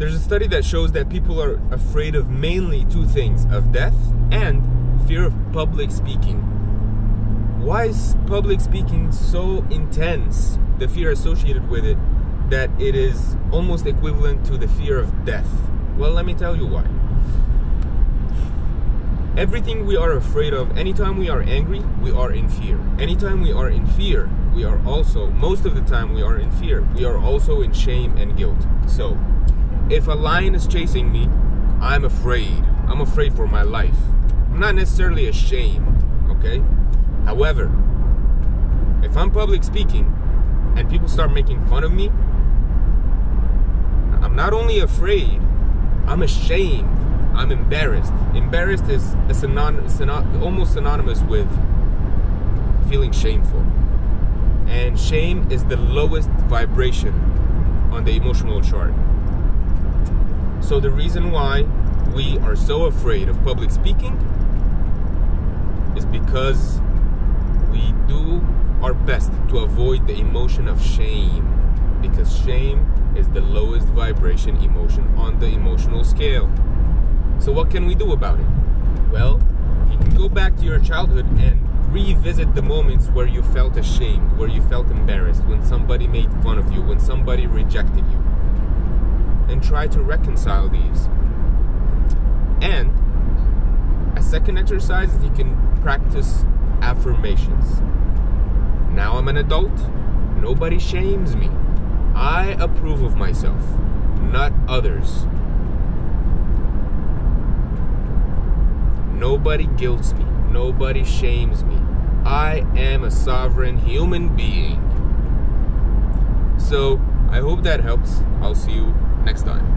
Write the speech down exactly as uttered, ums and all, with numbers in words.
There's a study that shows that people are afraid of mainly two things, of death and fear of public speaking. Why is public speaking so intense, the fear associated with it, that it is almost equivalent to the fear of death? Well, let me tell you why. Everything we are afraid of, anytime we are angry, we are in fear. Anytime we are in fear, we are also, most of the time we are in fear, we are also in shame and guilt. So, if a lion is chasing me, I'm afraid. I'm afraid for my life. I'm not necessarily ashamed, okay? However, if I'm public speaking and people start making fun of me, I'm not only afraid, I'm ashamed. I'm embarrassed. Embarrassed is a synon synon almost synonymous with feeling shameful. And shame is the lowest vibration on the emotional chart. So the reason why we are so afraid of public speaking is because we do our best to avoid the emotion of shame, because shame is the lowest vibration emotion on the emotional scale. So what can we do about it? Well, you can go back to your childhood and revisit the moments where you felt ashamed, where you felt embarrassed, when somebody made fun of you, when somebody rejected you, and try to reconcile these. And a second exercise is you can practice affirmations. Now I'm an adult, nobody shames me. I approve of myself, not others. Nobody guilts me. Nobody shames me. I am a sovereign human being. So, I hope that helps. I'll see you next time.